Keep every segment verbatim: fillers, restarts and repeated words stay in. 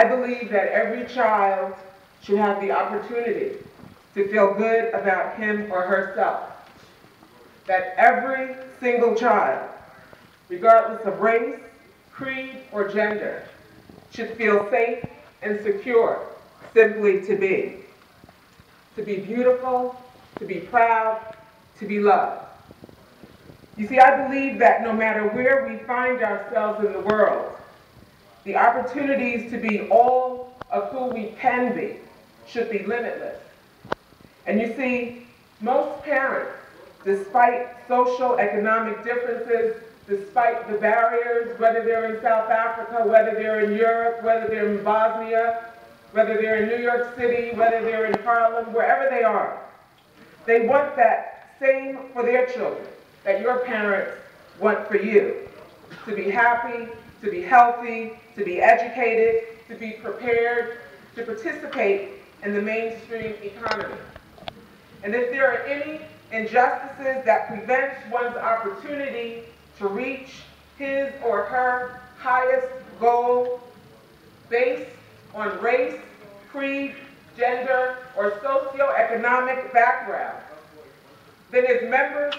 I believe that every child should have the opportunity to feel good about him or herself. That every single child, regardless of race, creed, or gender, should feel safe and secure simply to be. To be beautiful, to be proud, to be loved. You see, I believe that no matter where we find ourselves in the world, the opportunities to be all of who we can be should be limitless. And you see, most parents, despite social, economic differences, despite the barriers, whether they're in South Africa, whether they're in Europe, whether they're in Bosnia, whether they're in New York City, whether they're in Harlem, wherever they are, they want that same for their children that your parents want for you. To be happy, to be healthy, to be educated, to be prepared, to participate in the mainstream economy. And if there are any injustices that prevent one's opportunity to reach his or her highest goal based on race, creed, gender, or socioeconomic background, then as members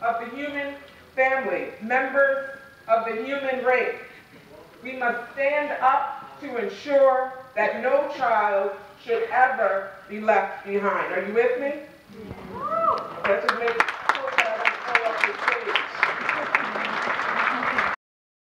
of the human family, members of the human race, we must stand up to ensure that no child should ever be left behind. Are you with me? That should make